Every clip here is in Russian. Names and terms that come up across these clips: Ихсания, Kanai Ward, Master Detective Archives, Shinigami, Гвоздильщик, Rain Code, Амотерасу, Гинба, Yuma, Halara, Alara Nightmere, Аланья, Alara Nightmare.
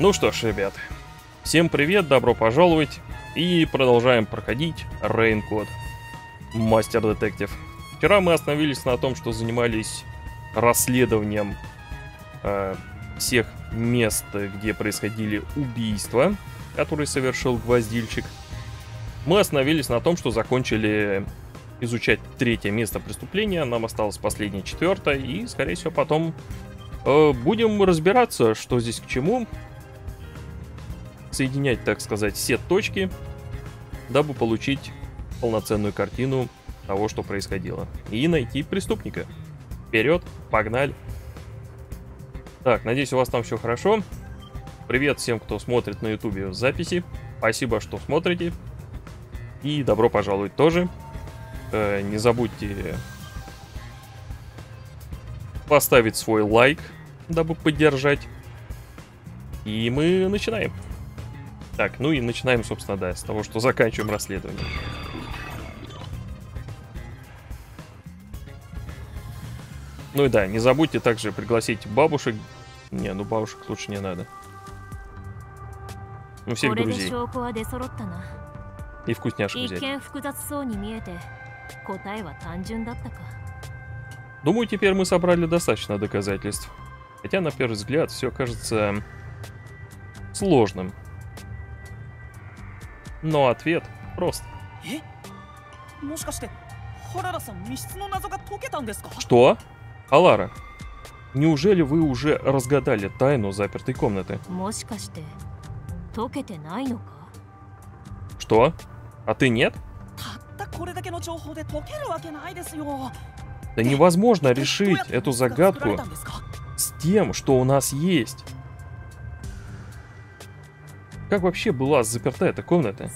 Ну что ж, ребят, всем привет, добро пожаловать, и продолжаем проходить Rain Code, Master Detective. Вчера мы остановились на том, что занимались расследованием всех мест, где происходили убийства, которые совершил Гвоздильщик. Мы остановились на том, что закончили изучать третье место преступления, нам осталось последнее, четвертое, и, скорее всего, потом будем разбираться, что здесь к чему, соединять, так сказать, все точки, дабы получить полноценную картину того, что происходило, и найти преступника. Вперед, погнали! Так, надеюсь, у вас там все хорошо. Привет всем, кто смотрит на ютубе записи, спасибо, что смотрите, и добро пожаловать тоже. Не забудьте поставить свой лайк, дабы поддержать. И мы начинаем. Так, ну и начинаем, собственно, да, с того, что заканчиваем расследование. Ну и да, не забудьте также пригласить бабушек. Не, ну бабушек лучше не надо. Ну всех друзей. И вкусняшку взять. Думаю, теперь мы собрали достаточно доказательств. Хотя, на первый взгляд, все кажется сложным. Но ответ прост. Что? Алара, неужели вы уже разгадали тайну запертой комнаты? Что? А ты нет? Да невозможно решить эту загадку с тем, что у нас есть. Как вообще была заперта эта комната?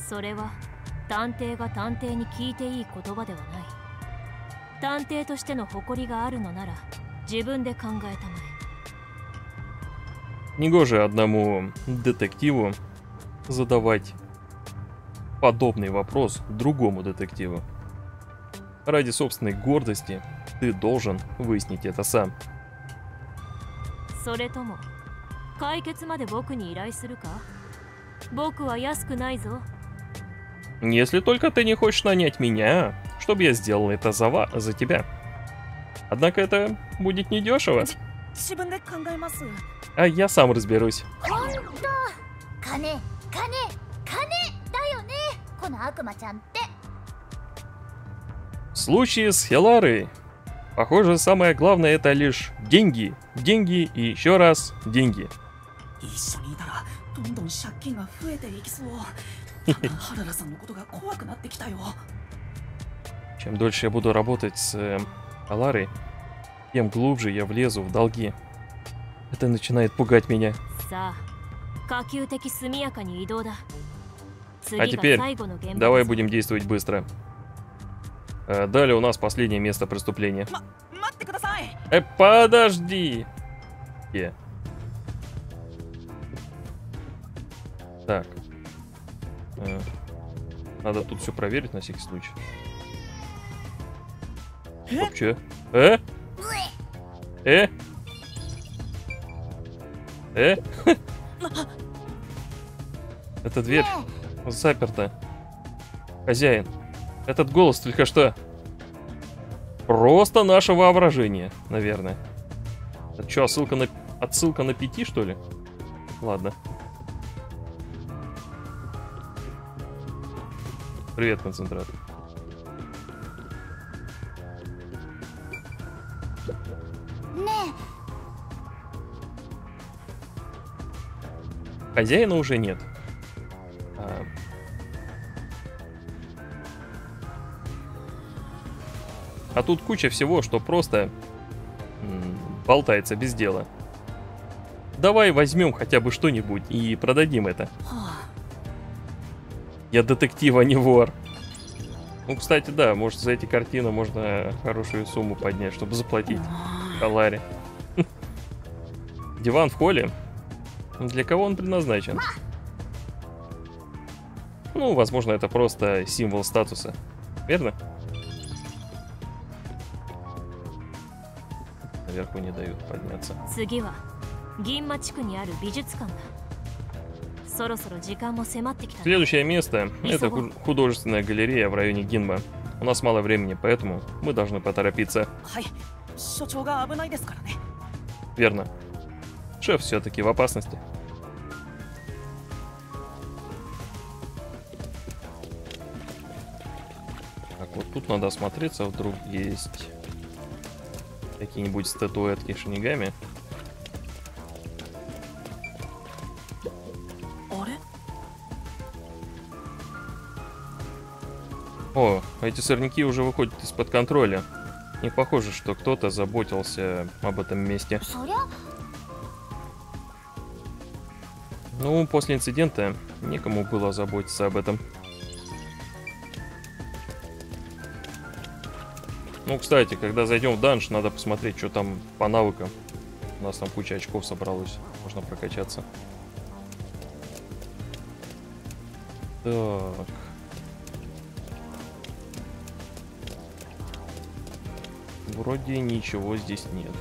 Негоже одному детективу задавать подобный вопрос другому детективу. Ради собственной гордости ты должен выяснить это сам. Если только ты не хочешь нанять меня, чтобы я сделал это за тебя. Однако это будет недешево. А я сам разберусь. В случае с Хеларой, похоже, самое главное — это лишь деньги, деньги и еще раз деньги. Чем дольше я буду работать с Аларой, тем глубже я влезу в долги. Это начинает пугать меня. А теперь давай будем действовать быстро. Далее у нас последнее место преступления. Подожди! Так. Надо тут все проверить на всякий случай. Вообще? Эта дверь заперта. Хозяин, этот голос только что. Просто наше воображение, наверное. Это что, отсылка на 5, что ли? Ладно. Привет, концентрат. Хозяина уже нет. А тут куча всего, что просто болтается без дела. Давай возьмем хотя бы что-нибудь и продадим это. Я детектив, а не вор. Ну, кстати, да, может, за эти картины можно хорошую сумму поднять, чтобы заплатить Халаре. Диван в холле? Для кого он предназначен? Ну, возможно, это просто символ статуса. Верно? Наверху не дают подняться. Следующее место — это художественная галерея в районе Гинба. У нас мало времени, поэтому мы должны поторопиться. Верно. Шеф все-таки в опасности. Так, вот тут надо осмотреться, вдруг есть какие-нибудь статуэтки Шинигами. О, эти сорняки уже выходят из-под контроля. Не похоже, что кто-то заботился об этом месте. Ну, после инцидента некому было заботиться об этом. Ну, кстати, когда зайдем в данж, надо посмотреть, что там по навыкам. У нас там куча очков собралось, можно прокачаться. Так... Вроде ничего здесь нету.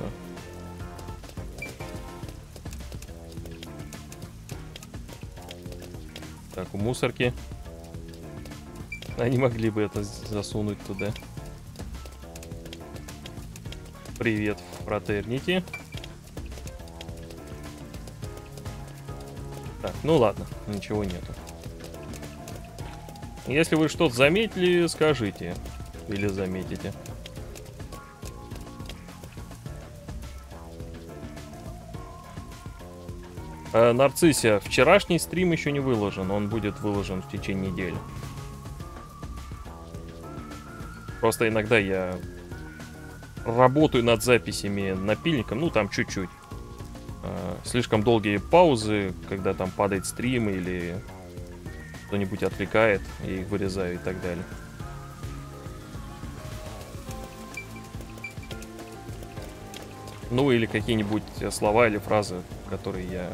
Так, у мусорки. Они могли бы это засунуть туда. Привет, фратернити. Так, ну ладно, ничего нету. Если вы что-то заметили, скажите. Или заметите. Нарциссия, вчерашний стрим еще не выложен, он будет выложен в течение недели. Просто иногда я работаю над записями напильником, ну там чуть-чуть. Слишком долгие паузы, когда там падает стрим или кто-нибудь отвлекает, я их вырезаю и так далее. Ну или какие-нибудь слова или фразы, которые я...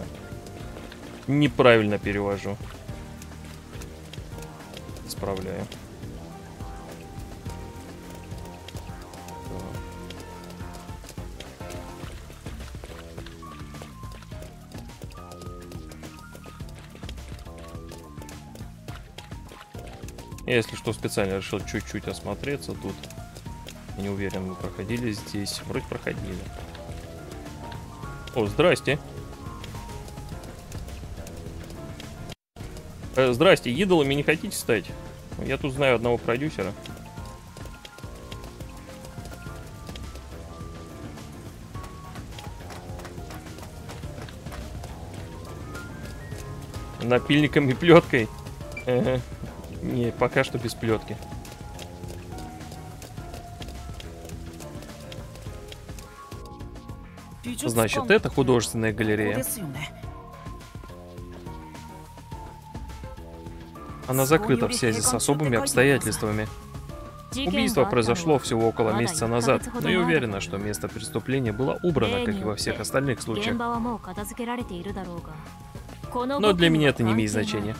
неправильно перевожу. Исправляю. Я, если что, специально решил чуть-чуть осмотреться тут. Не уверен, мы проходили здесь. Вроде проходили. О, здрасте. Здрасте, идолами не хотите стать? Я тут знаю одного продюсера. Напильником и плеткой? Не, пока что без плетки. Значит, это художественная галерея. Она закрыта в связи с особыми обстоятельствами. Убийство произошло всего около месяца назад, но я уверена, что место преступления было убрано, как и во всех остальных случаях. Но для меня это не имеет значения.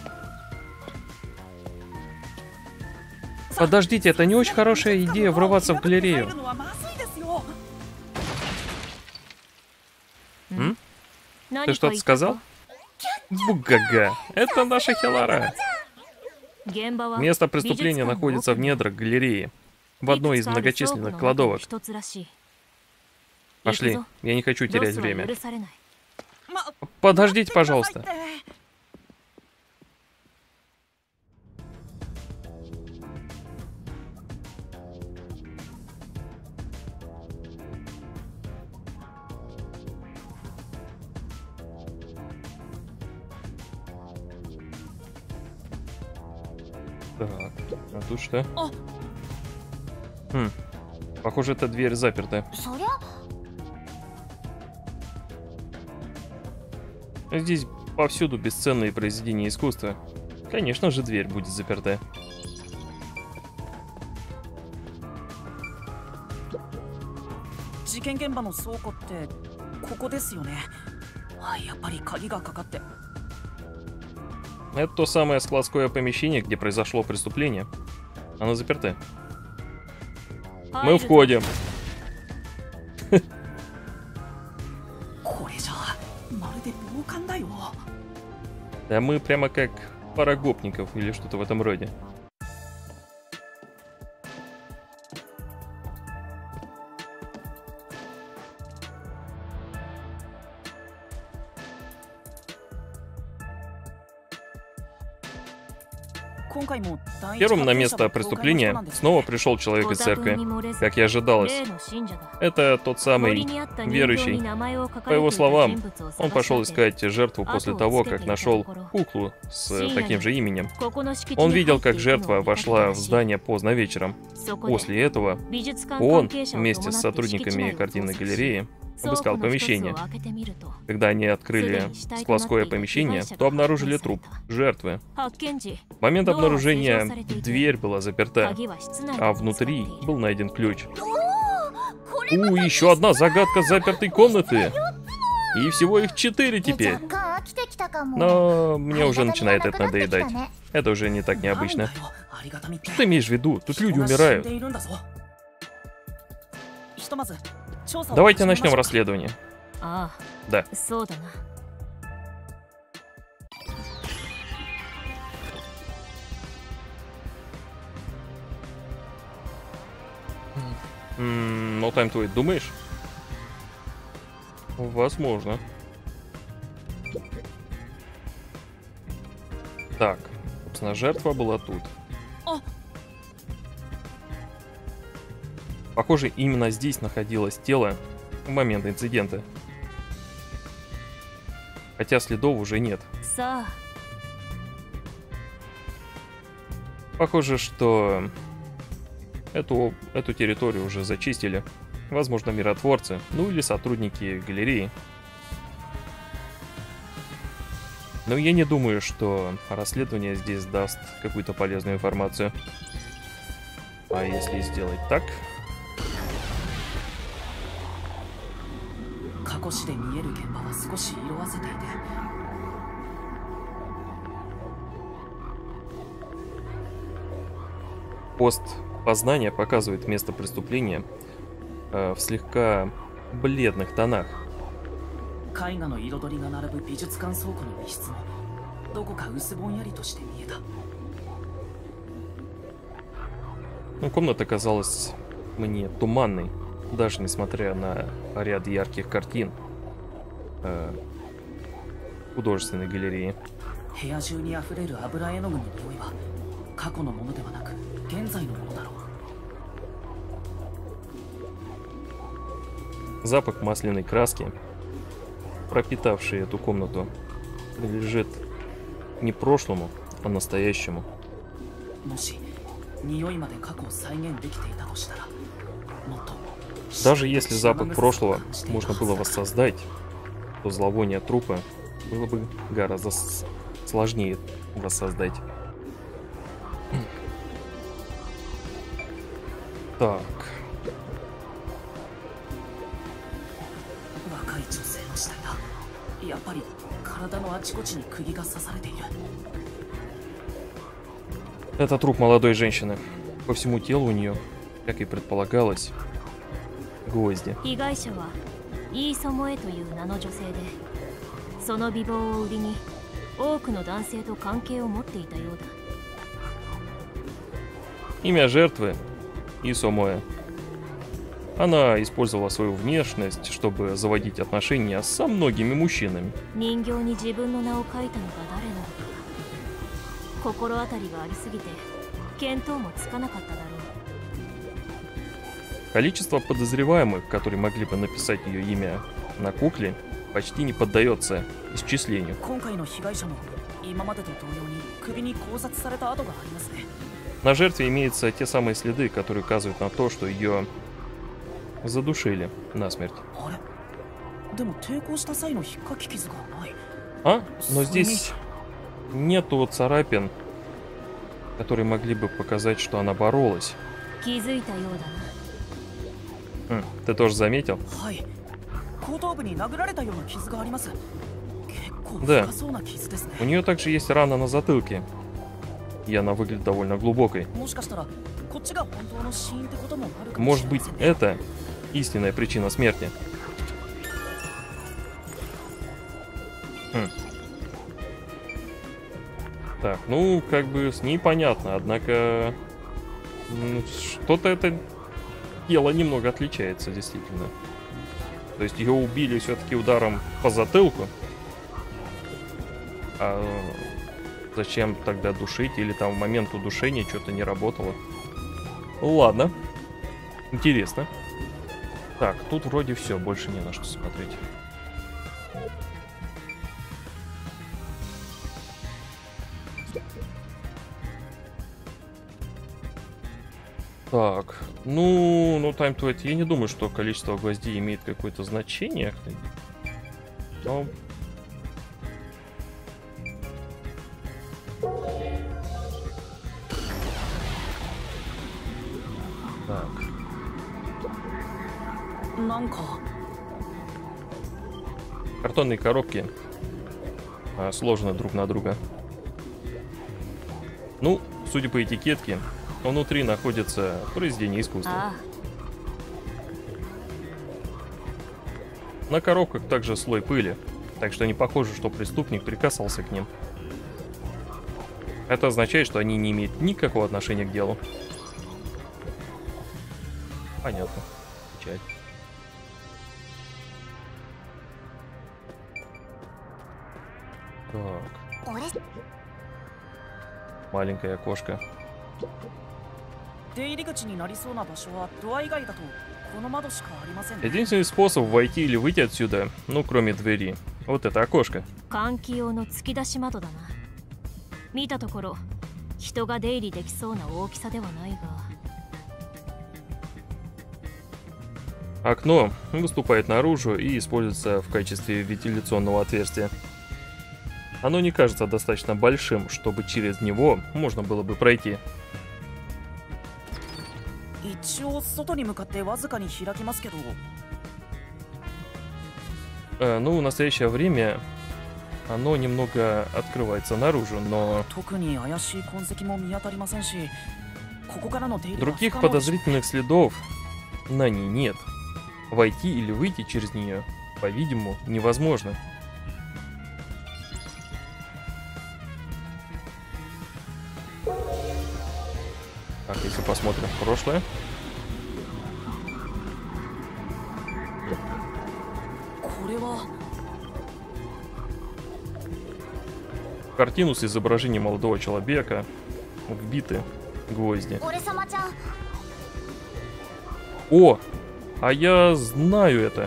Подождите, это не очень хорошая идея врываться в галерею. М? Ты что-то сказал? Бугага, это наша Хелара. Место преступления находится в недрах галереи, в одной из многочисленных кладовок. Пошли, я не хочу терять время. Подождите, пожалуйста. Так, а тут что? Хм, похоже, эта дверь заперта. Здесь повсюду бесценные произведения искусства. Конечно же, дверь будет заперта. Это то самое складское помещение, где произошло преступление. Оно заперто. Мы входим. Да мы прямо как пара гопников или что-то в этом роде. Первым на место преступления снова пришел человек из церкви, как и ожидалось. Это тот самый верующий. По его словам, он пошел искать жертву после того, как нашел куклу с таким же именем. Он видел, как жертва вошла в здание поздно вечером. После этого он вместе с сотрудниками картинной галереи обыскал помещение. Когда они открыли складское помещение, то обнаружили труп жертвы. В момент обнаружения дверь была заперта, а внутри был найден ключ. Еще одна загадка запертой комнаты! И всего их 4 теперь. Но мне уже начинает это надоедать. Это уже не так необычно. Что ты имеешь в виду? Тут люди умирают. Давайте начнем расследование. Да. No time to wait, думаешь? Возможно. Так, собственно, жертва была тут. Похоже, именно здесь находилось тело в момент инцидента. Хотя следов уже нет. Похоже, что эту территорию уже зачистили. Возможно, миротворцы, ну или сотрудники галереи. Но я не думаю, что расследование здесь даст какую-то полезную информацию. А если сделать так... Пост познания показывает место преступления в слегка бледных тонах. Но комната казалась мне туманной, даже несмотря на ряд ярких картин художественной галереи. Запах масляной краски, пропитавший эту комнату, принадлежит не прошлому, а настоящему. Даже если запах прошлого можно было воссоздать, то зловоние трупа было бы гораздо сложнее воссоздать. Так. Это труп молодой женщины. По всему телу у нее, как и предполагалось, гвозди. Имя жертвы Исомоэ. Она использовала свою внешность, чтобы заводить отношения со многими мужчинами. Количество подозреваемых, которые могли бы написать ее имя на кукле, почти не поддается исчислению. На жертве имеются те самые следы, которые указывают на то, что ее задушили насмерть. Но здесь нету царапин, которые могли бы показать, что она боролась. Ты тоже заметил? Да. У нее также есть рана на затылке. И она выглядит довольно глубокой. Может быть, это истинная причина смерти. Так, ну, как бы с ней понятно, однако... Что-то это дело немного отличается, действительно. То есть ее убили все-таки ударом по затылку. А зачем тогда душить? Или там в момент удушения что-то не работало? Ладно. Интересно. Так, тут вроде все, больше не на что смотреть. Так, ну time to it. Я не думаю, что количество гвоздей имеет какое-то значение. Но... Так. Картонные коробки сложены друг на друга. Ну, судя по этикетке, внутри находится произведение искусства. На коробках также слой пыли, так что не похоже, что преступник прикасался к ним. Это означает, что они не имеют никакого отношения к делу. Понятно. Печать. Так. Маленькое окошко. Единственный способ войти или выйти отсюда, ну кроме двери, вот это окошко. Окно выступает наружу и используется в качестве вентиляционного отверстия. Оно не кажется достаточно большим, чтобы через него можно было бы пройти. Ну, в настоящее время оно немного открывается наружу, но... Других подозрительных следов на ней нет. Войти или выйти через нее, по-видимому, невозможно. Так, если посмотрим в прошлое. Картину с изображением молодого человека вбиты гвозди. О! А я знаю это.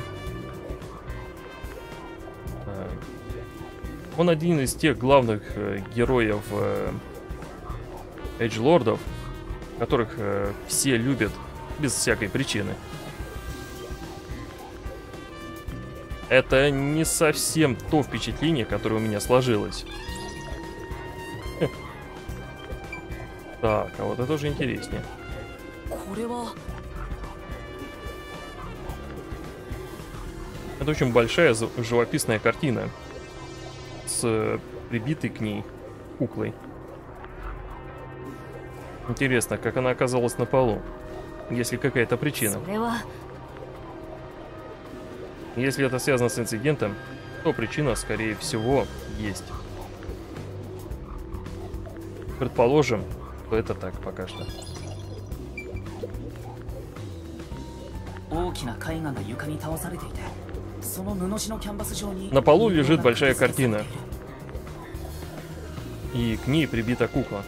Он один из тех главных героев Эдж-лордов, которых все любят без всякой причины. Это не совсем то впечатление, которое у меня сложилось. Так, а вот это уже интереснее. Это очень большая живописная картина с прибитой к ней куклой. Интересно, как она оказалась на полу? Есть ли какая-то причина? Если это связано с инцидентом, то причина, скорее всего, есть. Предположим, что это так пока что. На полу лежит большая картина. И к ней прибита кукла.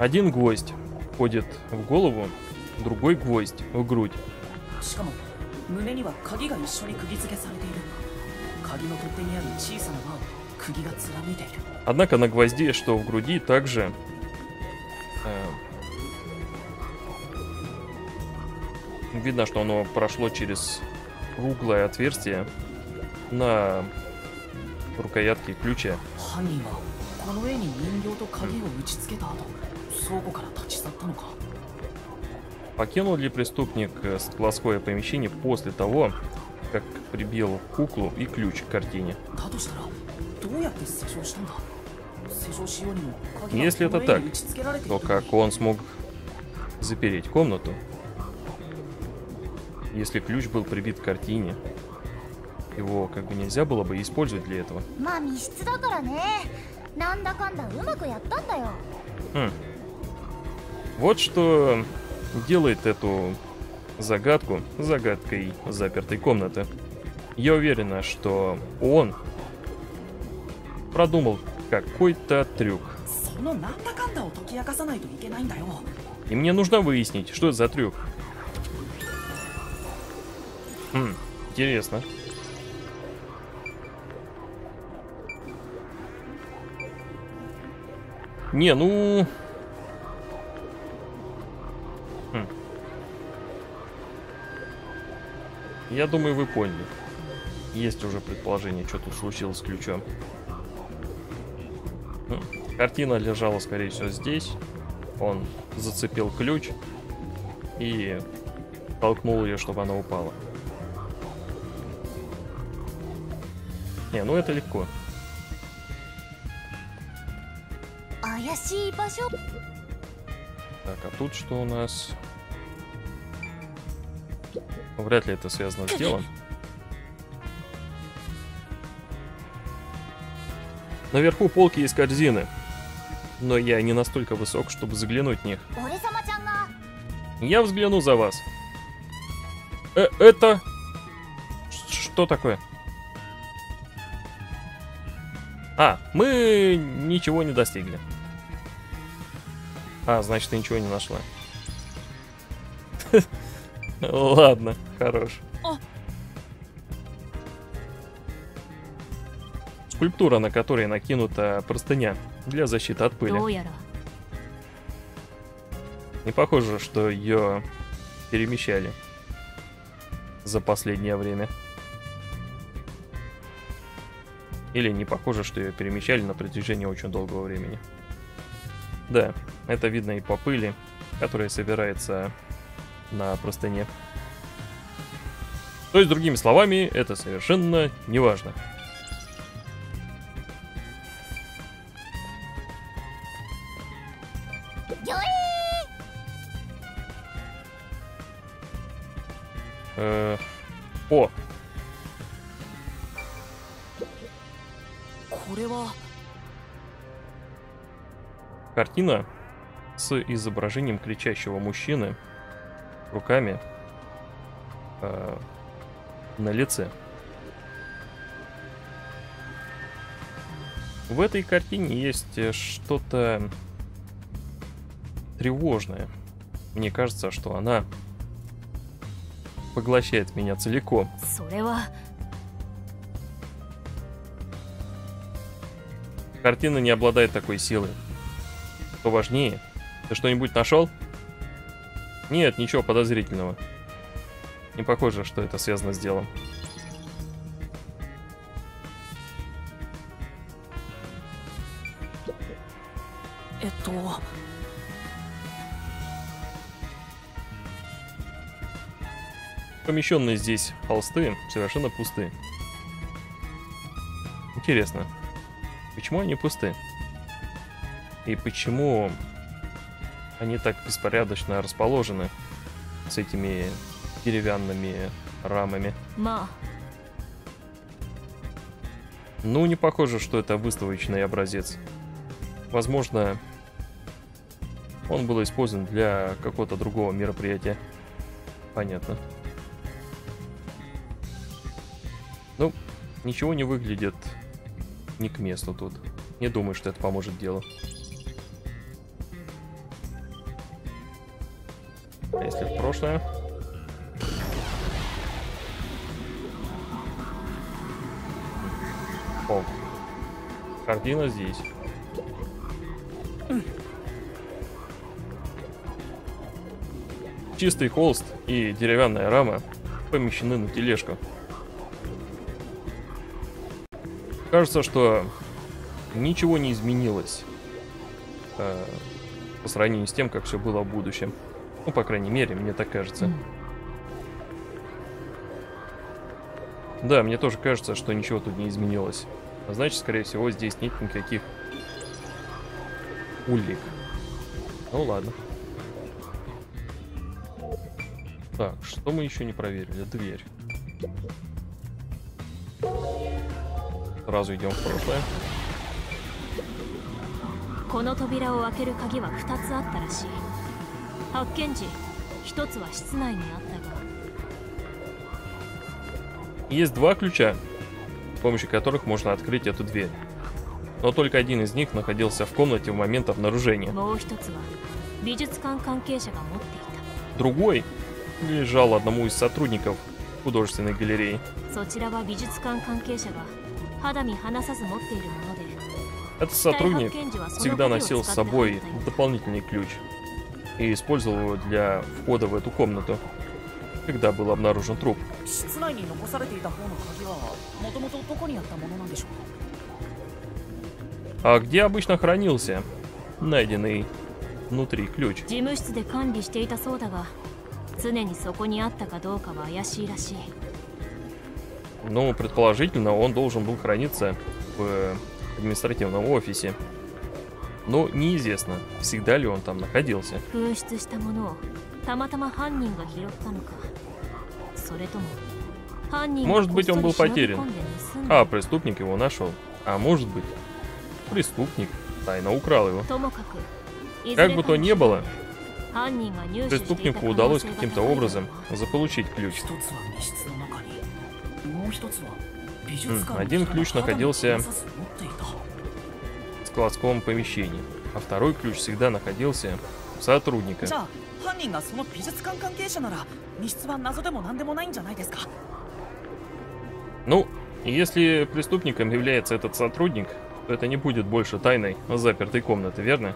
Один гвоздь входит в голову, другой гвоздь в грудь. Однако на гвозде, что в груди, также... видно, что оно прошло через круглое отверстие на рукоятке ключа. Покинул ли преступник складское помещение после того, как прибил куклу и ключ к картине? Если это так, то как он смог запереть комнату, если ключ был прибит к картине? его как бы нельзя было бы использовать для этого. Вот что делает эту загадку загадкой запертой комнаты. Я уверена, что он продумал какой-то трюк. И мне нужно выяснить, что это за трюк. Интересно. Не, ну... Я думаю, вы поняли. Есть уже предположение, что тут случилось с ключом. Картина лежала, скорее всего, здесь. Он зацепил ключ и толкнул ее, чтобы она упала. Не, ну это легко. Так, а тут что у нас? Вряд ли это связано с делом. Наверху полки есть корзины, но я не настолько высок, чтобы заглянуть в них. Я взгляну за вас. Это... Что такое? А, мы ничего не достигли. А, значит, ты ничего не нашла. Ладно, хорош. Скульптура, на которой накинута простыня для защиты от пыли. Не похоже, что ее перемещали за последнее время. Или не похоже, что ее перемещали на протяжении очень долгого времени. Да, это видно и по пыли, которая собирается на простыне. То есть, другими словами, это совершенно не важно. О! Картина с изображением кричащего мужчины руками на лице. В этой картине есть что-то тревожное. Мне кажется, что она поглощает меня целиком. Картина не обладает такой силой. Что важнее? Ты что-нибудь нашел? Нет, ничего подозрительного. Не похоже, что это связано с делом. Это... Помещенные здесь холсты совершенно пусты. Интересно, почему они пусты? И почему они так беспорядочно расположены с этими деревянными рамами? Ну, не похоже, что это выставочный образец. Возможно, он был использован для какого-то другого мероприятия. Понятно. Ну, ничего не выглядит не к месту тут. Не думаю, что это поможет делу. А если в прошлое? О, картина здесь. Чистый холст и деревянная рама помещены на тележку. Кажется, что ничего не изменилось по сравнению с тем, как все было в будущем. Ну, по крайней мере, мне так кажется. Да, мне тоже кажется, что ничего тут не изменилось. А значит, скорее всего, здесь нет никаких улик. Ну ладно. Так, что мы еще не проверили? Дверь. Сразу идем в прошлое. Есть два ключа, с помощью которых можно открыть эту дверь. Но только один из них находился в комнате в момент обнаружения. Другой лежал одному из сотрудников художественной галереи. Этот сотрудник всегда носил с собой дополнительный ключ и использовал его для входа в эту комнату, когда был обнаружен труп. А где обычно хранился найденный внутри ключ? Ну, предположительно, он должен был храниться в административном офисе. Но неизвестно, всегда ли он там находился. Может быть, он был потерян, а преступник его нашел. А может быть, преступник тайно украл его. Как бы то ни было, преступнику удалось каким-то образом заполучить ключ. Один ключ находился в складском помещении, а второй ключ всегда находился у сотрудника. Ну, если преступником является этот сотрудник, то это не будет больше тайной запертой комнаты, верно?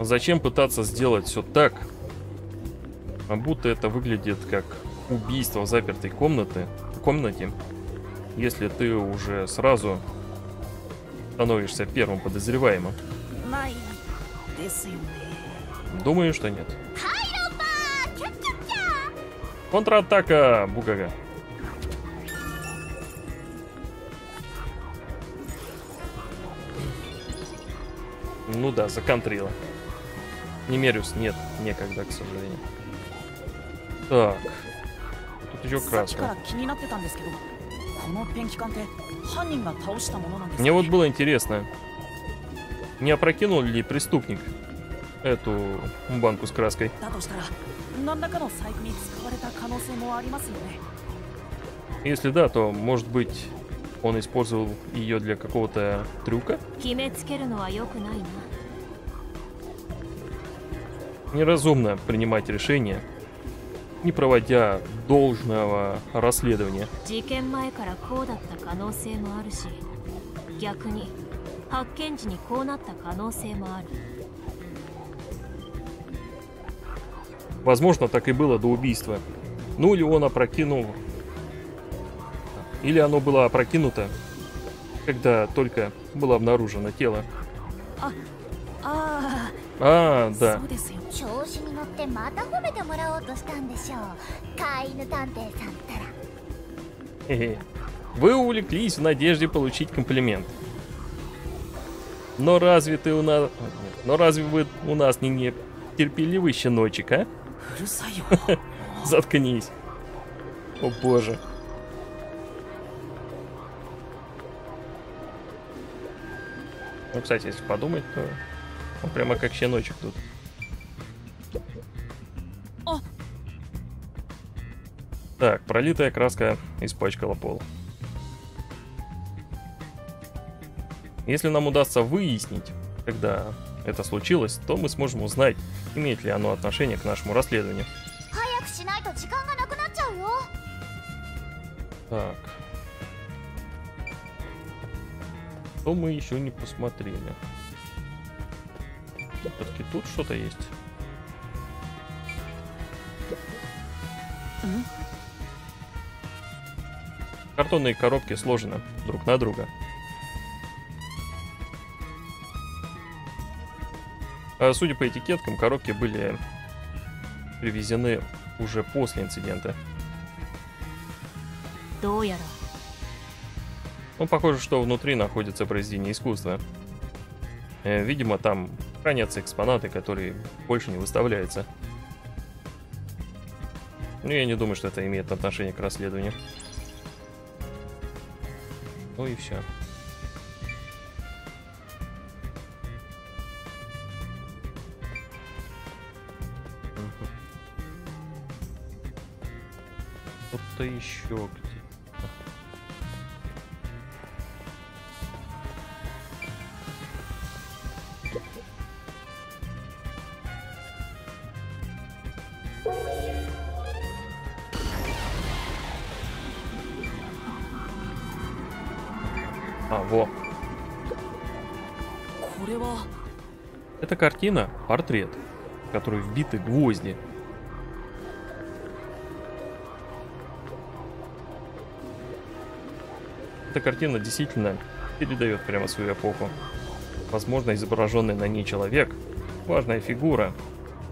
Зачем пытаться сделать все так, будто это выглядит как убийство в запертой комнате, если ты уже сразу становишься первым подозреваемым? Думаю, что нет. Контратака, Букага. Ну да, законтрила. Немериус нет, некогда, к сожалению. Так. Тут еще краска. Мне вот было интересно, не опрокинул ли преступник эту банку с краской? Если да, то, может быть, он использовал ее для какого-то трюка? Неразумно принимать решения, не проводя должного расследования. Возможно, так и было до убийства. Ну или он опрокинул... Или оно было опрокинуто, когда только было обнаружено тело. Да. Вы увлеклись в надежде получить комплимент. Но разве ты у нас... Но разве вы у нас не терпеливый щеночек, а? Заткнись. О боже. Ну, кстати, если подумать, то он прямо как щеночек тут. Так, пролитая краска испачкала пол. Если нам удастся выяснить, когда это случилось, то мы сможем узнать, имеет ли оно отношение к нашему расследованию. Так. Что мы еще не посмотрели? Все-таки тут что-то есть. Картонные коробки сложены друг на друга. Судя по этикеткам, коробки были привезены уже после инцидента. Ну, похоже, что внутри находится произведение искусства. Видимо, там хранятся экспонаты, которые больше не выставляются. Ну, я не думаю, что это имеет отношение к расследованию. Ну и все. Тут-то еще где-то. А, во. Это картина, портрет, в который вбиты гвозди. Эта картина действительно передает прямо свою эпоху. Возможно, изображенный на ней человек — важная фигура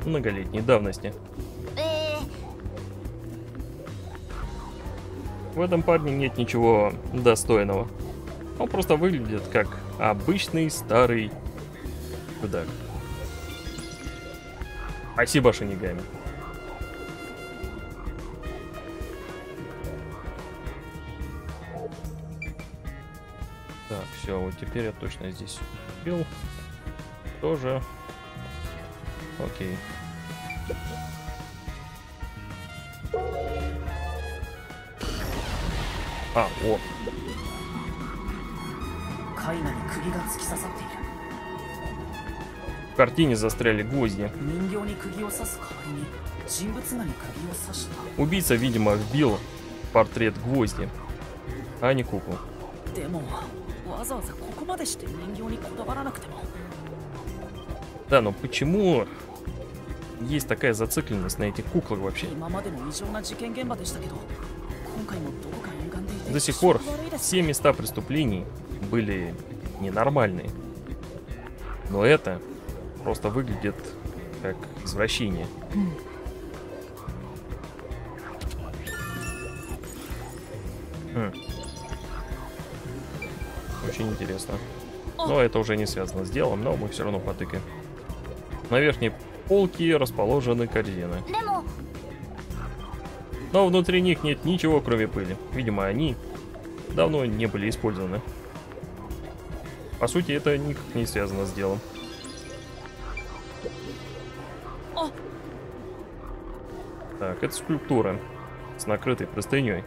многолетней давности. В этом парне нет ничего достойного. Он просто выглядит как обычный старый чудак. Спасибо, Шинигами. Так, все, вот теперь я точно здесь убил. Тоже. Окей. А, о. В картине застряли гвозди. Убийца, видимо, вбил портрет гвозди, а не куклу. Да, но почему есть такая зацикленность на этих куклах вообще? До сих пор все места преступлений были ненормальные. Но это просто выглядит как извращение. Очень интересно. Но это уже не связано с делом, но мы все равно потыкаем. На верхней полке расположены корзины. Но внутри них нет ничего, кроме пыли. Видимо, они давно не были использованы. По сути, это никак не связано с делом. Так, это скульптура с накрытой простыней.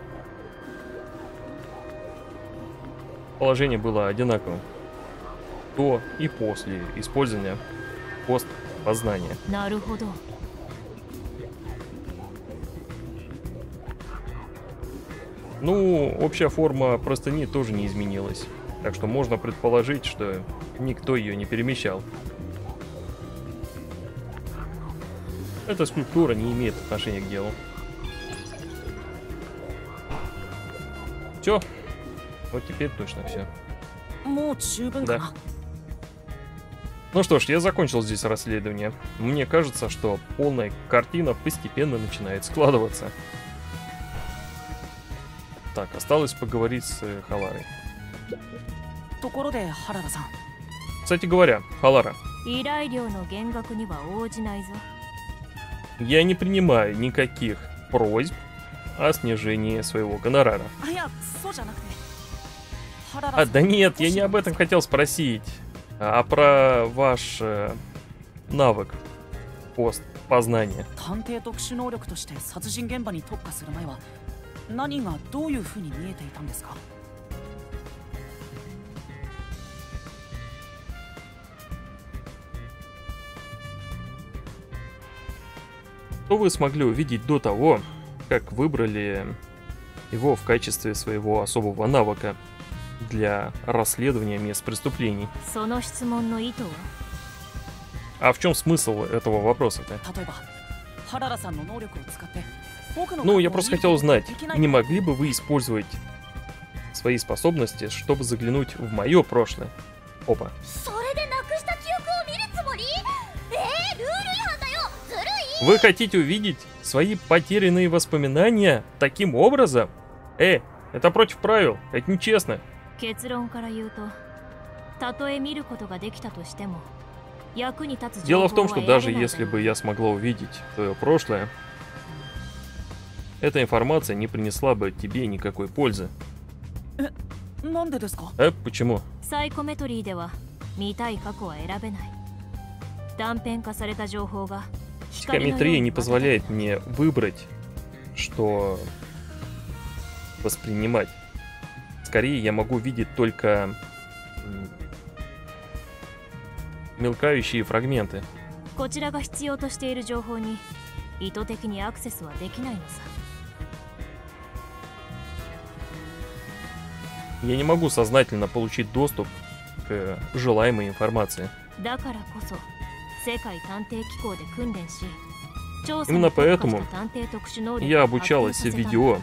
Положение было одинаковым до и после использования постпознания. Ну, общая форма простыни тоже не изменилась. Так что можно предположить, что никто ее не перемещал. Эта скульптура не имеет отношения к делу. Все. Вот теперь точно все. Да. Ну что ж, я закончил здесь расследование. Мне кажется, что полная картина постепенно начинает складываться. Так, осталось поговорить с Халарой. Кстати говоря, Халара, я не принимаю никаких просьб о снижении своего гонорара. А, да нет, я не об этом хотел спросить, а про ваш навык постпознания. Что вы смогли увидеть до того, как выбрали его в качестве своего особого навыка для расследования мест преступлений? А в чем смысл этого вопроса-то? Ну, я просто хотел узнать, не могли бы вы использовать свои способности, чтобы заглянуть в мое прошлое? Опа. Вы хотите увидеть свои потерянные воспоминания таким образом? Это против правил, это нечестно. Дело в том, что даже если бы я смогла увидеть твое прошлое, Эта информация не принесла бы тебе никакой пользы. Почему? Психометрия не позволяет мне выбрать, что воспринимать. Скорее, я могу видеть только мелькающие фрагменты. Я не могу сознательно получить доступ к желаемой информации. Именно поэтому я обучалась в видео,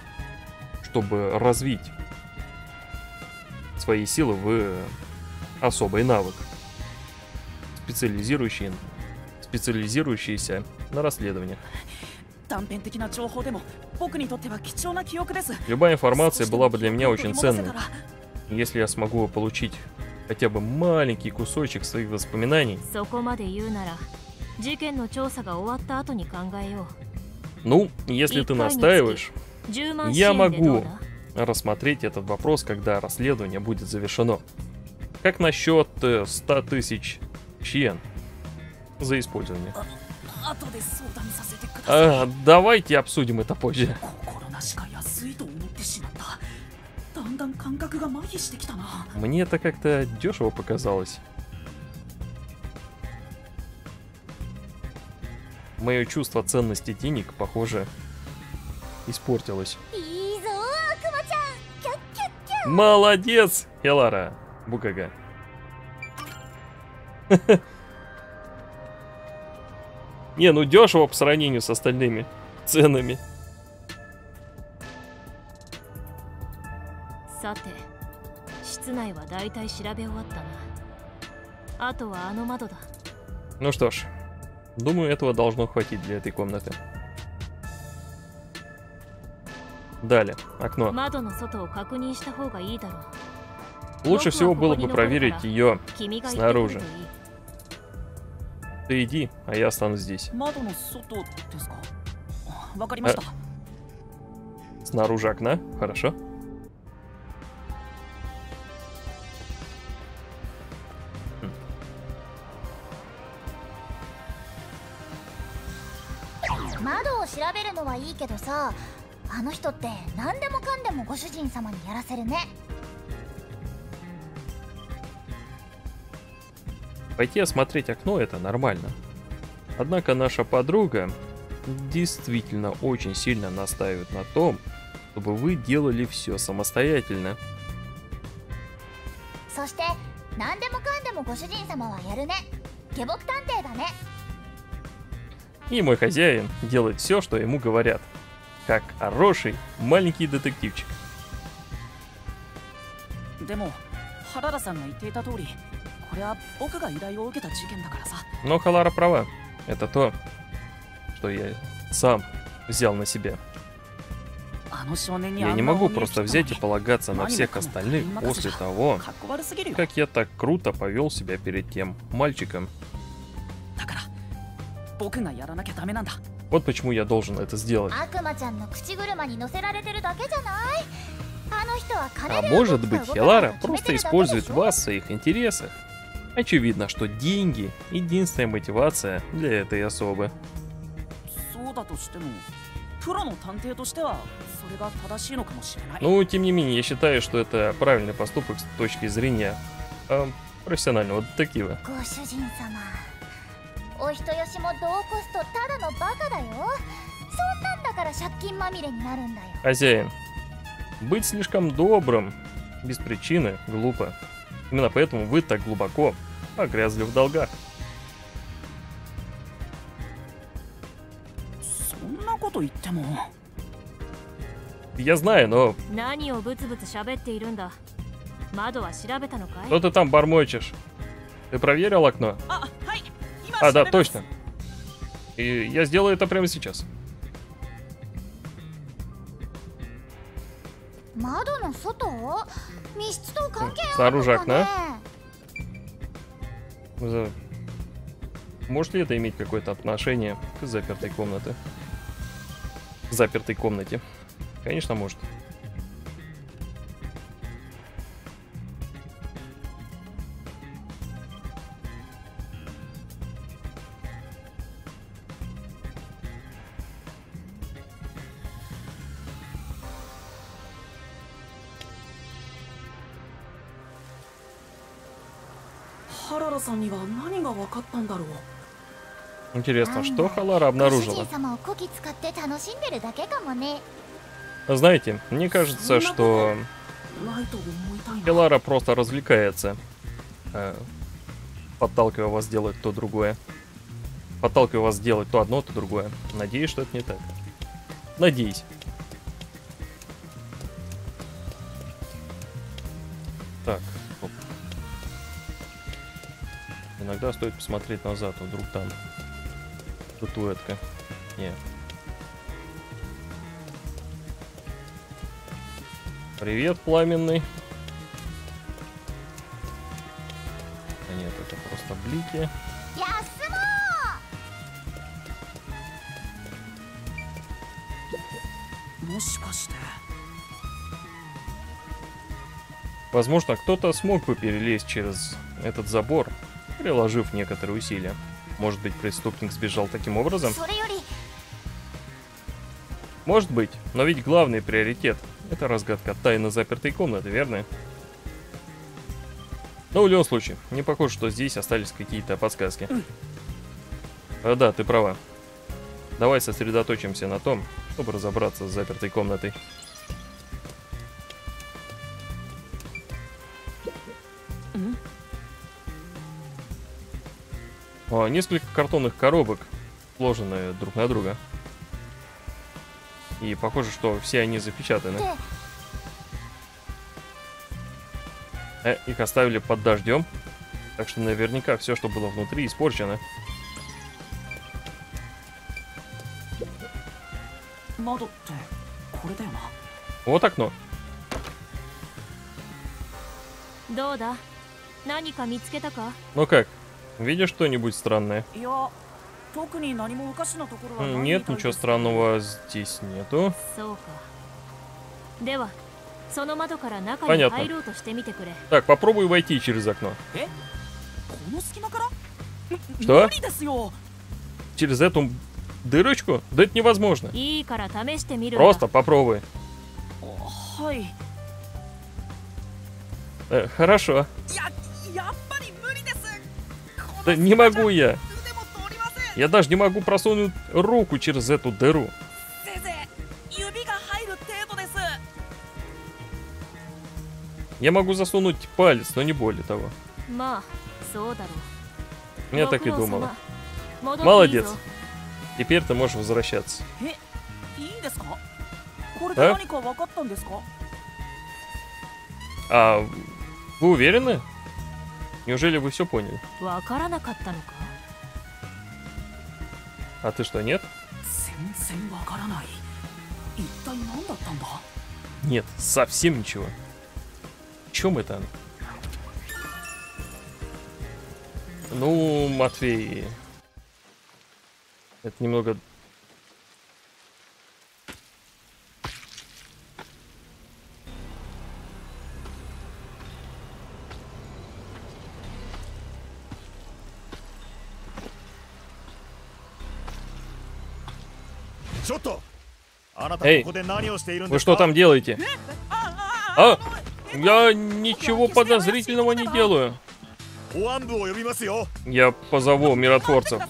чтобы развить свои силы в особый навык, специализирующийся на расследованиях. Любая информация была бы для меня очень ценной, если я смогу получить хотя бы маленький кусочек своих воспоминаний. Ну, если ты настаиваешь, я могу рассмотреть этот вопрос, когда расследование будет завершено. Как насчет 100 тысяч йен за использование? Давайте обсудим это позже. Мне это как-то дешево показалось. Мое чувство ценности денег, похоже, испортилось. Молодец, Элара, Букага. Не, ну дешево по сравнению с остальными ценами. Ну что ж, думаю, этого должно хватить для этой комнаты. Далее, окно. Лучше всего было бы проверить ее снаружи. Ты иди, а я останусь здесь. Снаружи окна, хорошо. Пойти осмотреть окно — это нормально. Однако наша подруга действительно очень сильно настаивает на том, чтобы вы делали все самостоятельно. И мой хозяин делает все, что ему говорят, как хороший маленький детективчик. Но Халара права. Это то, что я сам взял на себя. Я не могу просто взять и полагаться на всех остальных после того, как я так круто повел себя перед тем мальчиком. Вот почему я должен это сделать. А может быть, Хелара просто использует вас в своих интересах. Очевидно, что деньги — единственная мотивация для этой особы. Ну, тем не менее, я считаю, что это правильный поступок с точки зрения профессионального детектива. Хозяин, быть слишком добрым без причины глупо. Именно поэтому вы так глубоко погрязли в долгах. Я знаю, но... Что ты там бормочешь? Ты проверил окно? Да, точно. И я сделаю это прямо сейчас. Снаружи окна. Может ли это иметь какое-то отношение к запертой комнате? К запертой комнате? Конечно, может. Интересно, что Халара обнаружила? Знаете, мне кажется, что Халара просто развлекается, подталкивая вас делать то другое. Подталкивая вас делать то одно, то другое. Надеюсь, что это не так. Надеюсь. Так. Оп. Иногда стоит посмотреть назад, вдруг там статуэтка. Нет. Привет, пламенный. А нет, это просто блики. Возможно, кто-то смог бы перелезть через этот забор, приложив некоторые усилия. Может быть, преступник сбежал таким образом? Может быть, но ведь главный приоритет — это разгадка тайны запертой комнаты, верно? Но в любом случае, не похоже, что здесь остались какие-то подсказки. Да, ты права. Давай сосредоточимся на том, чтобы разобраться с запертой комнатой. Несколько картонных коробок, сложенные друг на друга. И похоже, что все они запечатаны. Их оставили под дождем, так что наверняка все, что было внутри, испорчено. Вот окно. Ну как? Видишь что-нибудь странное? Нет, ничего странного здесь нету. Понятно. Так, попробуй войти через окно. Что? Через эту дырочку? Да это невозможно. Просто попробуй. Хорошо. Да не могу я. Я даже не могу просунуть руку через эту дыру. Я могу засунуть палец, но не более того. Я так и думала. Молодец. Теперь ты можешь возвращаться. А вы уверены? Неужели вы все поняли? А ты что, нет? Нет, совсем ничего. В чем это она? Ну, Матвей. Это немного... Эй, вы что там делаете? А, я ничего подозрительного не делаю. Я позову миротворцев.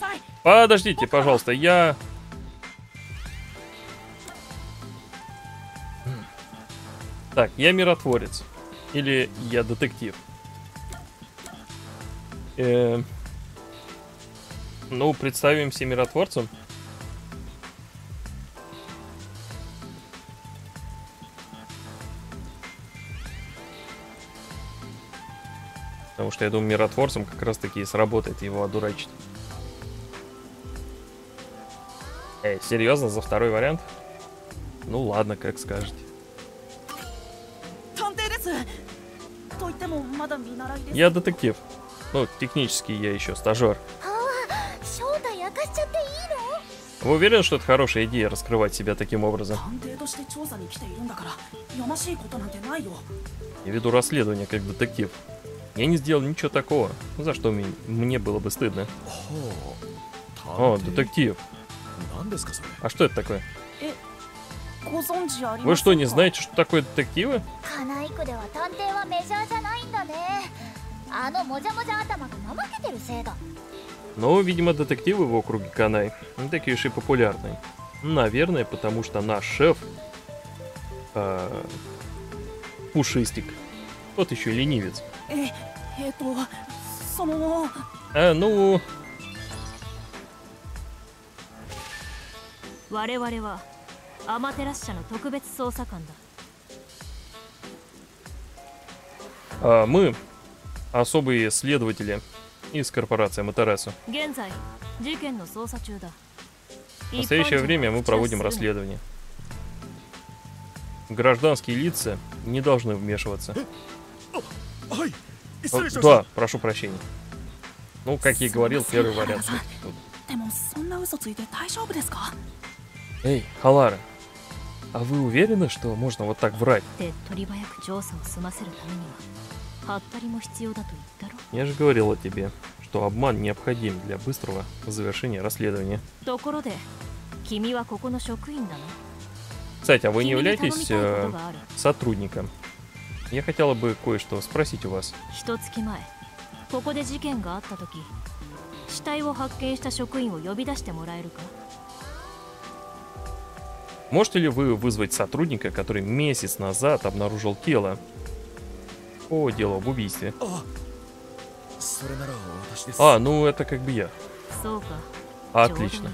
Подождите, пожалуйста, я... Так, я миротворец. Или я детектив. Ну, представимся миротворцем. Потому что, я думаю, миротворцем как раз-таки и сработает его одурачить. Эй, серьезно, за второй вариант? Ну ладно, как скажете. Я детектив. Ну, технически я еще стажер. Вы уверены, что это хорошая идея раскрывать себя таким образом? Я веду расследование как детектив. Я не сделал ничего такого, за что мне было бы стыдно. О, детектив. А что это такое? Вы что, не знаете, что такое детективы? Но, видимо, детективы в округе Канай не такие уж и популярные. Наверное, потому что наш шеф... пушистик. Тот еще ленивец. Ну... мы особые следователи из корпорации Аmaterasu. В настоящее время мы проводим расследование. Гражданские лица не должны вмешиваться. Да, прошу прощения. Ну, как я и говорил, первый вариант. Эй, Халара, а вы уверены, что можно вот так врать? Я же говорила тебе, что обман необходим для быстрого завершения расследования. Кстати, а вы не являетесь сотрудником? Я хотела бы кое-что спросить у вас. Можете ли вы вызвать сотрудника, который месяц назад обнаружил тело? О, дело об убийстве. А, ну это как бы я. Отлично.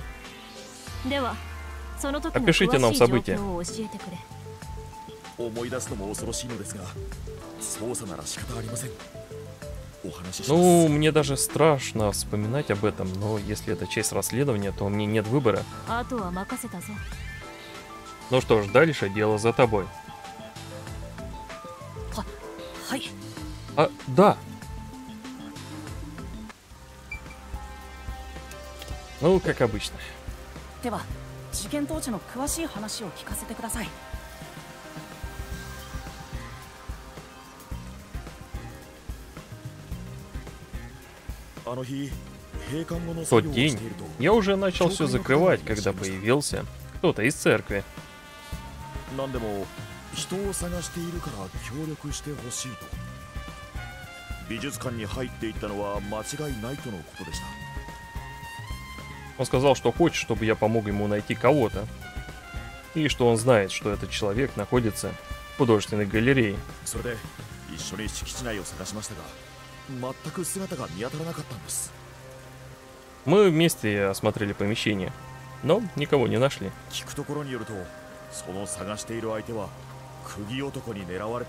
Опишите нам события. Ну, мне даже страшно вспоминать об этом, но если это часть расследования, то мне нет выбора. Ну что ж, дальше дело за тобой. Да. Ну, как обычно. В тот день я уже начал все закрывать, когда появился кто-то из церкви. Он сказал, что хочет, чтобы я помог ему найти кого-то. И что он знает, что этот человек находится в художественной галерее. Мы вместе осмотрели помещение, но никого не нашли.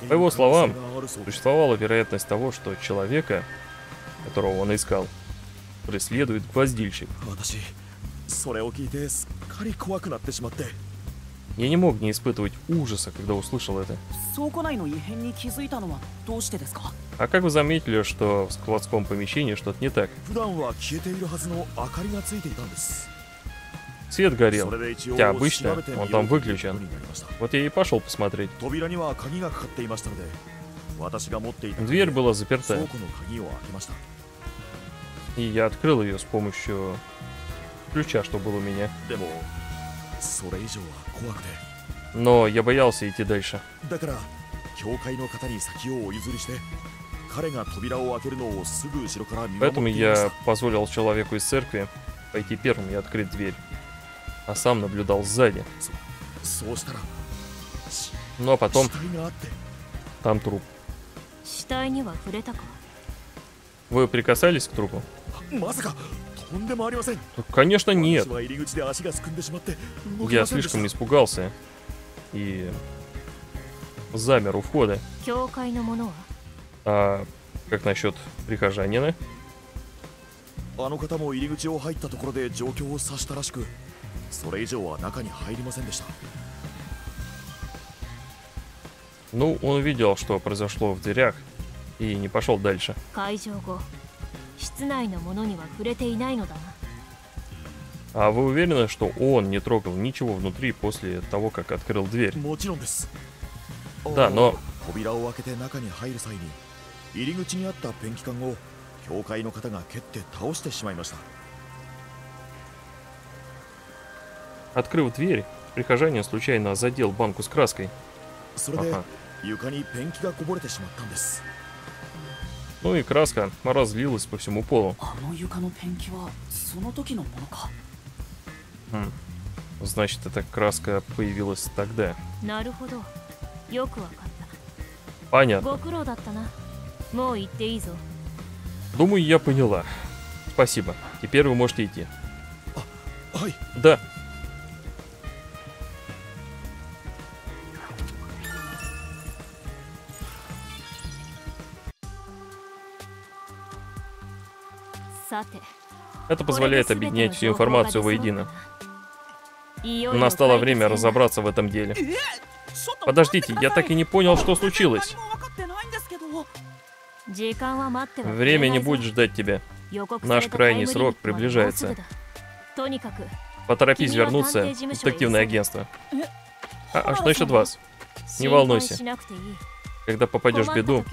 По его словам, существовала вероятность того, что человека, которого он искал, преследует гвоздильщик. Я не мог не испытывать ужаса, когда услышал это. А как вы заметили, что в складском помещении что-то не так? Свет горел, хотя обычно он там выключен. Вот я и пошел посмотреть. Дверь была заперта. И я открыл ее с помощью ключа, что был у меня. Но я боялся идти дальше. Поэтому я позволил человеку из церкви пойти первым и открыть дверь, а сам наблюдал сзади. Ну а потом... Там труп. Вы прикасались к трупу? Конечно нет. Я слишком испугался и замер у входа. А как насчет прихожанина? Ну, он видел, что произошло в дверях, и не пошел дальше. А вы уверены, что он не трогал ничего внутри после того, как открыл дверь? Да, но... Открыв дверь, прихожанин случайно задел банку с краской. Ага. Ну и краска разлилась по всему полу. Значит, эта краска появилась тогда. Понятно. Думаю, я поняла. Спасибо. Теперь вы можете идти. Да. Это позволяет объединять всю информацию воедино. Настало время разобраться в этом деле. Подождите, я так и не понял, что случилось. Время не будет ждать тебя. Наш крайний срок приближается. Поторопись вернуться в детективное агентство. А что насчет вас? Не волнуйся. Когда попадешь в беду,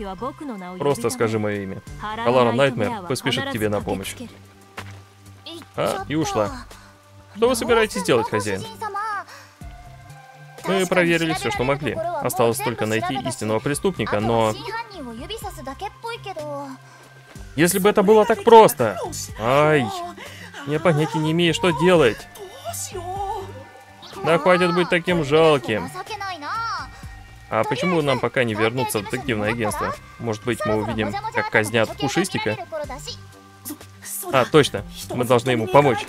просто скажи мое имя. Alara Nightmare поспешит к тебе на помощь. А, и ушла. Что вы собираетесь делать, хозяин? Мы проверили все, что могли. Осталось только найти истинного преступника, но... Если бы это было так просто! Ай! Я понятия не имею, что делать. Да хватит быть таким жалким. А почему нам пока не вернуться в детективное агентство? Может быть, мы увидим, как казнят Пушистика? А, точно. Мы должны ему помочь.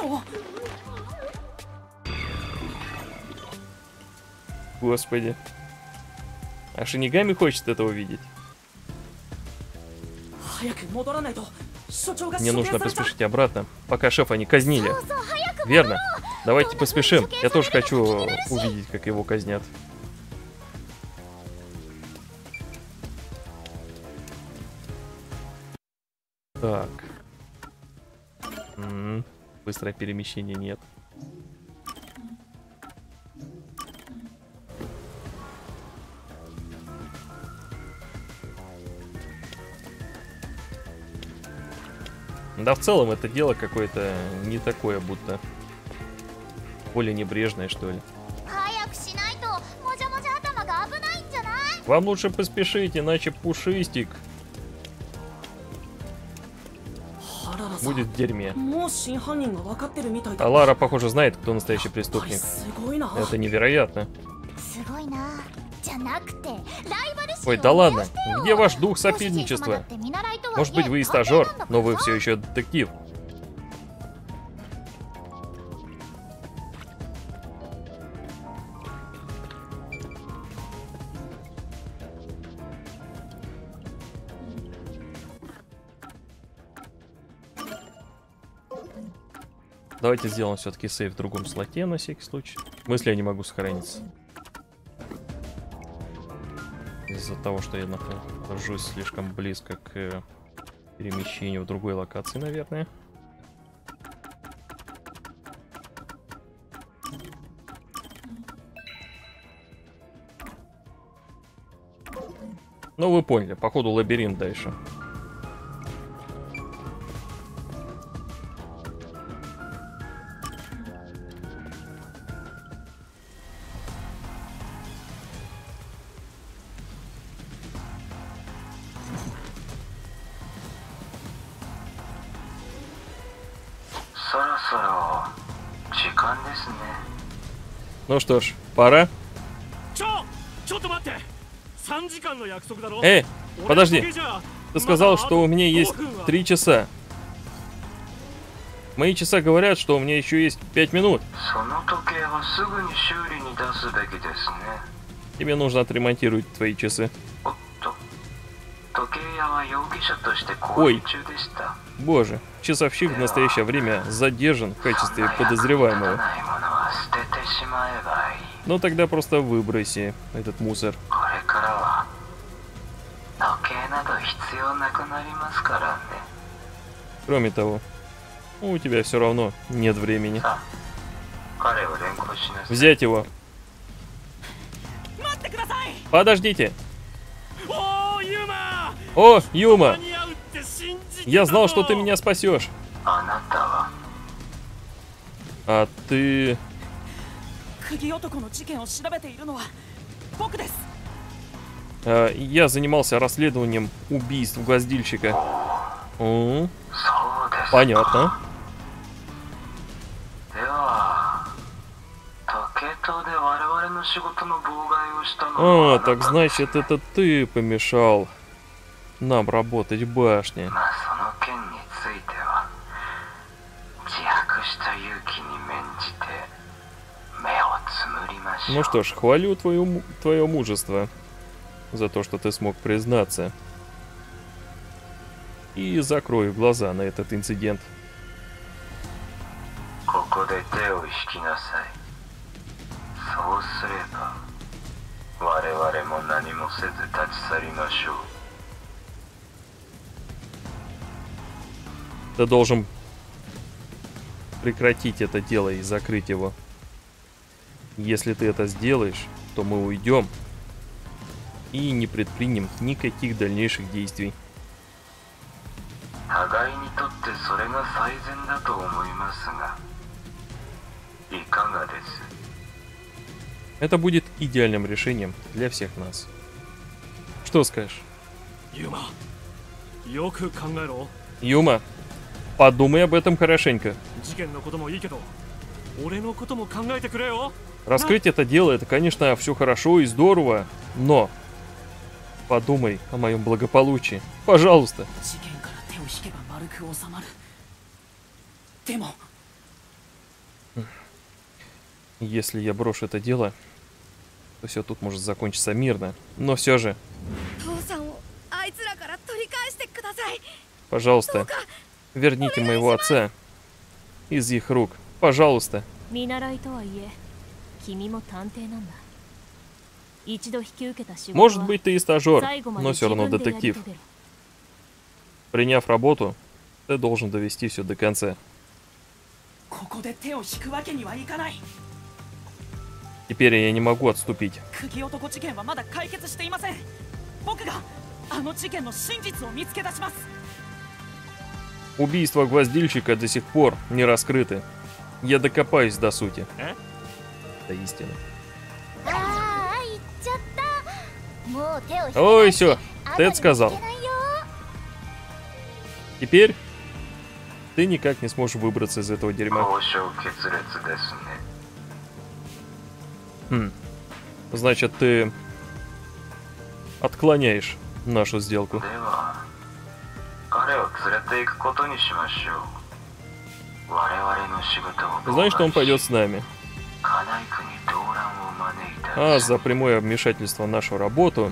Господи. А Шинигами хочет этого видеть. Мне нужно поспешить обратно, пока шефа не казнили. Верно. Давайте поспешим. Я тоже хочу увидеть, как его казнят. Так. Быстрое перемещение нет. Да, в целом это дело какое-то не такое, будто более небрежное, что ли. Вам лучше поспешить, иначе Пушистик будет в дерьме. Alara, похоже, знает, кто настоящий преступник. Это невероятно. Ой, да ладно. Где ваш дух соперничества? Может быть, вы и стажер, но вы все еще детектив. Давайте сделаем все-таки сейв в другом слоте, на всякий случай. В смысле, я не могу сохраниться. Из-за того, что я нахожусь слишком близко к перемещению в другой локации, наверное. Ну, вы поняли, походу лабиринт дальше. Ну что ж, пора. Эй, подожди. Ты сказал, что у меня есть 3 часа. Мои часа говорят, что у меня еще есть 5 минут. Тебе нужно отремонтировать твои часы. Ой, боже, часовщик в настоящее время задержан в качестве подозреваемого. Ну тогда просто выброси этот мусор. Кроме того, у тебя все равно нет времени. Взять его. Подождите. О, Юма! Я знал, что ты меня спасешь. А ты... Я занимался расследованием убийств гвоздильщика. Понятно. А, так значит, это ты помешал нам работать в башне. Ну что ж, хвалю твое мужество за то, что ты смог признаться. И закрою глаза на этот инцидент. Ты должен прекратить это дело и закрыть его. Если ты это сделаешь, то мы уйдем и не предпримем никаких дальнейших действий. Это будет идеальным решением для всех нас. Что скажешь? Юма, подумай об этом хорошенько. Раскрыть это дело, это, конечно, все хорошо и здорово, но подумай о моем благополучии. Пожалуйста. Если я брошу это дело, то все тут может закончиться мирно. Но все же... Пожалуйста, верните моего отца из их рук. Пожалуйста. Может быть, ты и стажер, но все равно детектив. Приняв работу, ты должен довести все до конца. Теперь я не могу отступить. Убийства гвоздильщика до сих пор не раскрыты. Я докопаюсь до сути. До истины. Ой, все, Тед сказал. Теперь ты никак не сможешь выбраться из этого дерьма. Значит, ты отклоняешь нашу сделку. Знаешь, что он пойдет с нами. А за прямое вмешательство в нашу работу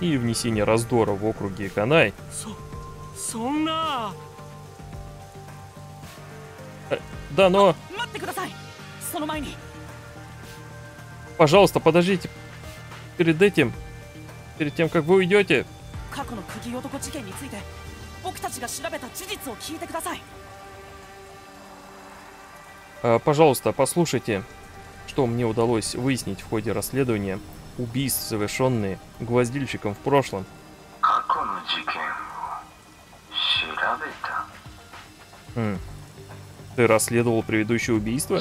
и внесение раздора в округе Канай. Да, но... Пожалуйста, подождите. Перед тем, как вы уйдете... Пожалуйста, послушайте, что мне удалось выяснить в ходе расследования убийств, совершенные гвоздильщиком в прошлом. Ты расследовал предыдущее убийство?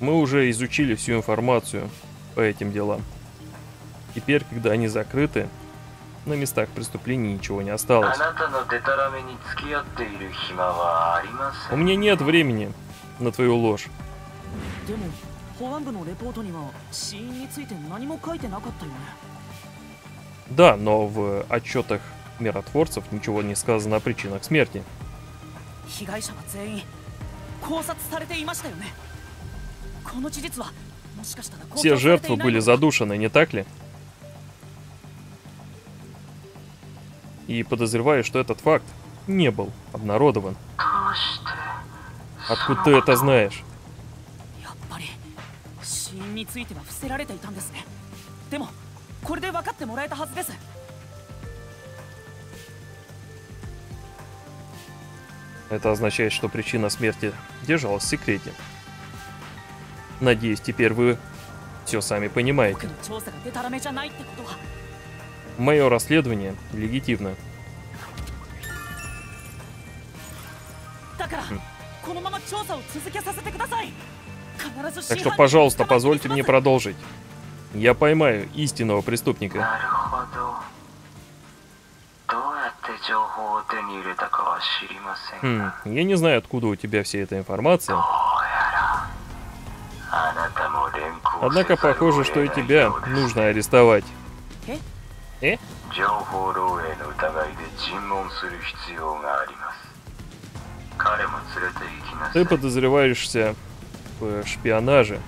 Мы уже изучили всю информацию по этим делам. Теперь, когда они закрыты, на местах преступлений ничего не осталось. У меня нет времени на твою ложь. Да, но в отчетах миротворцев ничего не сказано о причинах смерти. Все жертвы были задушены, не так ли? И подозреваю, что этот факт не был обнародован. Откуда ты это знаешь? でもこれで分かってもらえたはずです。Это означает, что причина смерти держалась в секрете. Надеюсь, теперь вы все сами понимаете. Мое расследование легитимно. Так что, пожалуйста, позвольте мне продолжить. Я поймаю истинного преступника. Я не знаю, откуда у тебя вся эта информация. Однако, похоже, что и тебя нужно арестовать. Ты подозреваешься в шпионаже.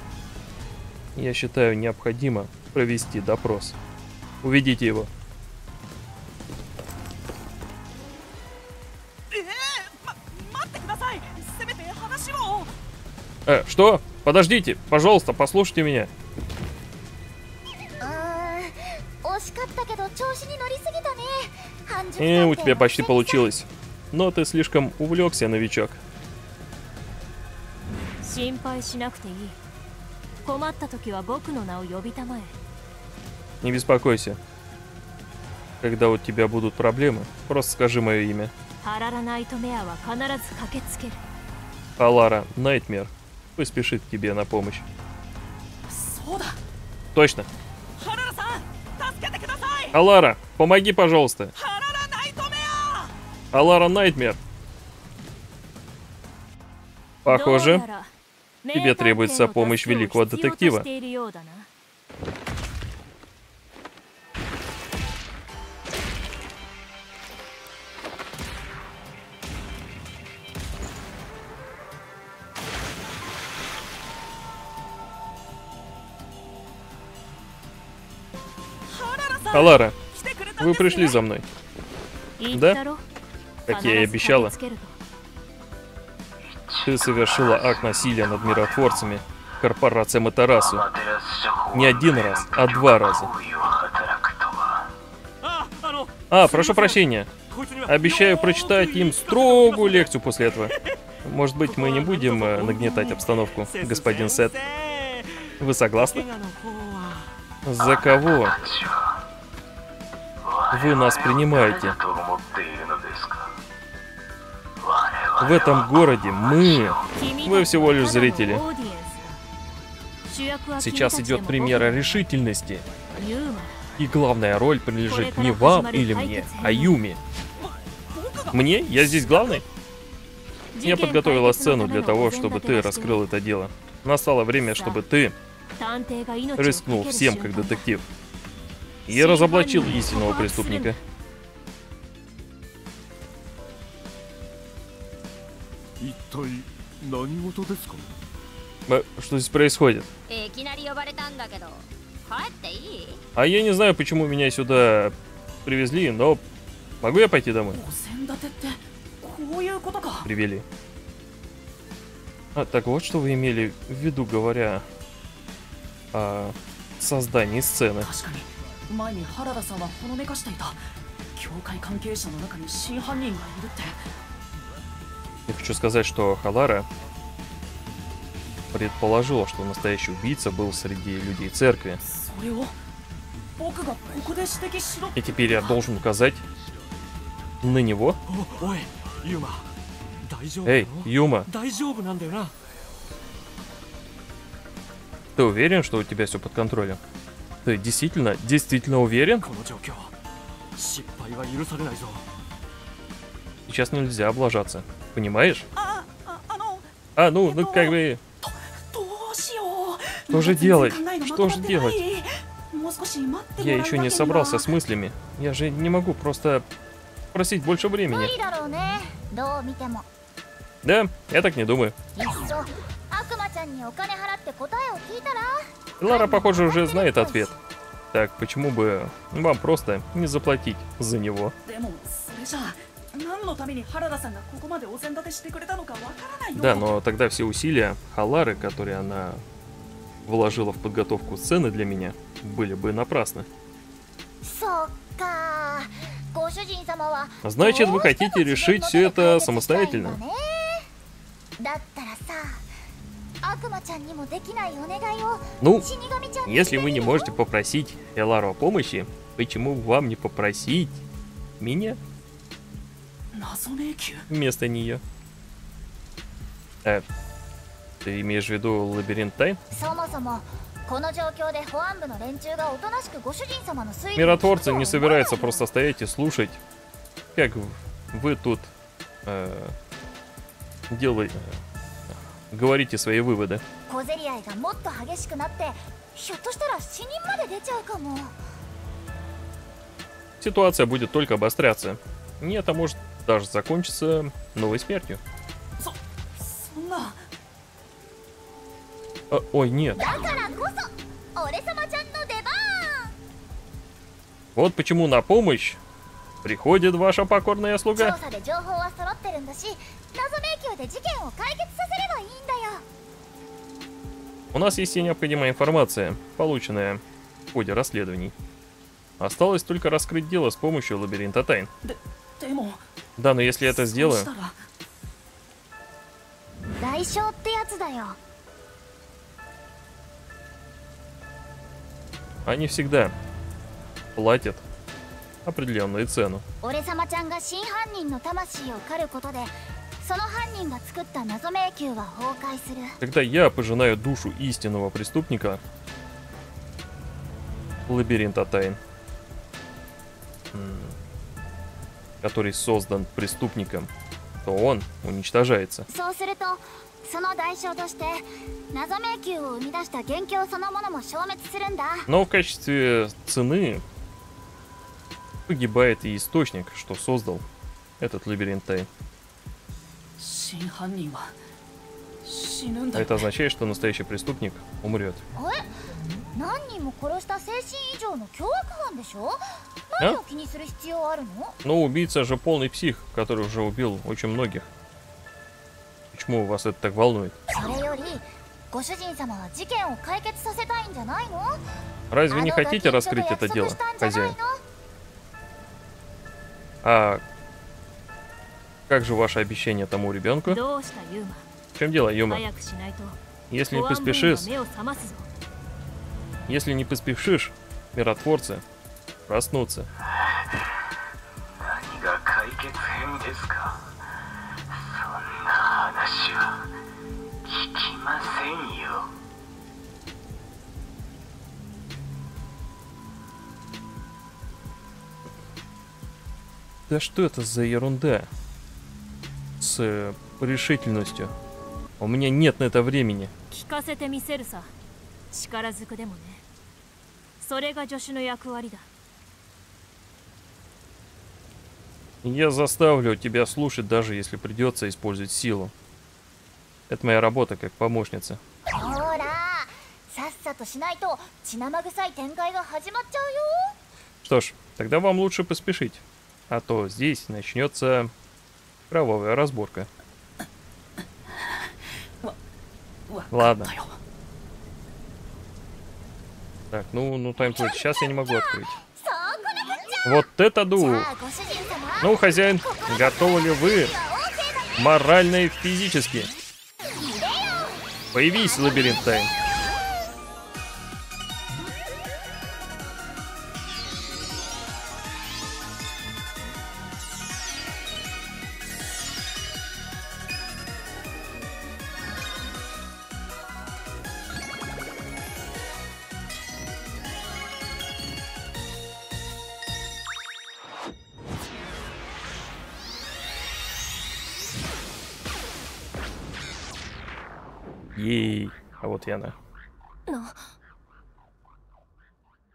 Я считаю, необходимо провести допрос. Уведите его. Что? Подождите, пожалуйста, послушайте меня. У тебя почти получилось. Но ты слишком увлекся, новичок. Не беспокойся. Когда у тебя будут проблемы, просто скажи мое имя. Алара Найтмер поспешит к тебе на помощь. Точно. Алара, помоги, пожалуйста. Алара Найтмер. Похоже, тебе требуется помощь великого детектива. Алара, вы пришли за мной. Да? Как я и обещала. Ты совершила акт насилия над миротворцами корпорации Амотерасу. Не один раз, а два раза. Прошу прощения. Обещаю прочитать им строгую лекцию после этого. Может быть, мы не будем нагнетать обстановку, господин Сет. Вы согласны? За кого вы нас принимаете? В этом городе мы... Вы всего лишь зрители. Сейчас идет примера решительности. И главная роль принадлежит не вам или мне, а Юме. Мне? Я здесь главный? Я подготовила сцену для того, чтобы ты раскрыл это дело. Настало время, чтобы ты рискнул всем как детектив. Я разоблачил истинного преступника. Что здесь происходит? А я не знаю, почему меня сюда привезли, но могу я пойти домой? Привели. Так вот, что вы имели в виду, говоря о создании сцены. Я хочу сказать, что Халара предположила, что настоящий убийца был среди людей церкви. И теперь я должен указать на него? Эй, Юма! Ты уверен, что у тебя все под контролем? Ты действительно уверен? Сейчас нельзя облажаться. Понимаешь? Как бы... Что же делать? Что же делать? Я еще не собрался с мыслями. Я же не могу просто просить больше времени. Да, я так не думаю. Лара, похоже, уже знает ответ. Так, почему бы вам просто не заплатить за него? Да, но тогда все усилия Халары, которые она вложила в подготовку сцены для меня, были бы напрасны. Значит, вы хотите решить все это самостоятельно? Ну, если вы не можете попросить Элару о помощи, почему вам не попросить меня вместо нее? Ты имеешь в виду лабиринт тайн? Миротворцы не собираются просто стоять и слушать, как вы тут говорите свои выводы. Ситуация будет только обостряться. Нет, а может даже закончиться новой смертью. Ой, нет. Вот почему на помощь приходит ваша покорная слуга. У нас есть и необходимая информация, полученная в ходе расследований. Осталось только раскрыть дело с помощью лабиринта тайн. Да, но если я это сделаю... Они всегда платят определенную цену. Когда я пожинаю душу истинного преступника лабиринта тайн, который создан преступником, то он уничтожается. Но в качестве цены погибает и источник, что создал этот лабиринт тайн. Это означает, что настоящий преступник умрет. А? Но убийца же полный псих, который уже убил очень многих. Почему вас это так волнует? Разве не хотите раскрыть это дело, хозяин? А как же ваше обещание тому ребенку? В чем дело, Юма? Если не поспешишь, миротворцы проснутся. Да что это за ерунда? С решительностью. У меня нет на это времени. Я заставлю тебя слушать, даже если придется использовать силу. Это моя работа как помощница. Что ж, тогда вам лучше поспешить, а то здесь начнется кровавая разборка. Ладно. Так, ну тайм-плейт. Сейчас я не могу открыть. Вот это дух! Ну, хозяин, готовы ли вы морально и физически? Появись, лабиринт тайн. Ей, а вот и она.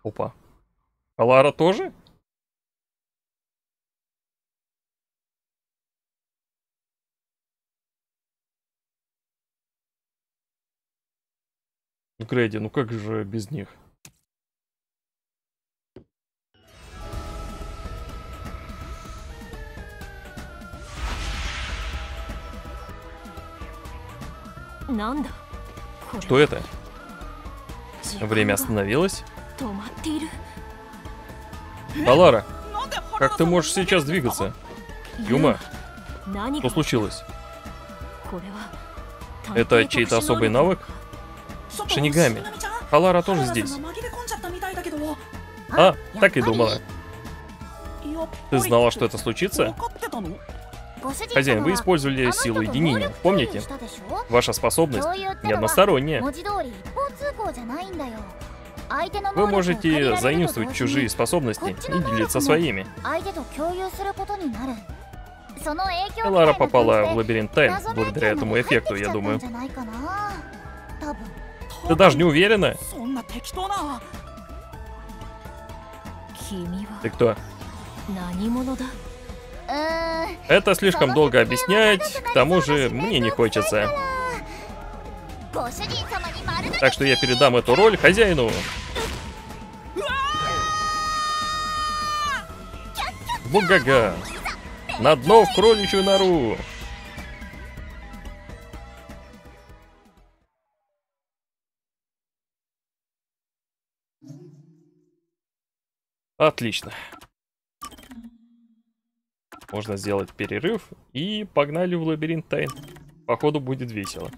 Опа. Алара тоже? Грейди, ну как же без них? Что это? Время остановилось. Алара, как ты можешь сейчас двигаться? Юма, что случилось? Это чей-то особый навык? Шинигами. Алара тоже здесь. А, так и думала. Ты знала, что это случится? Хозяин, вы использовали силу единения, помните? Ваша способность не односторонняя. Вы можете заимствовать чужие способности и делиться своими. Лара попала в лабиринт тайн благодаря этому эффекту, я думаю. Ты даже не уверена? Ты кто? Это слишком долго объяснять, к тому же мне не хочется. Так что я передам эту роль хозяину. Бугага! На дно в кроличью нору! Отлично. Можно сделать перерыв и погнали в лабиринт тайн. Походу будет весело.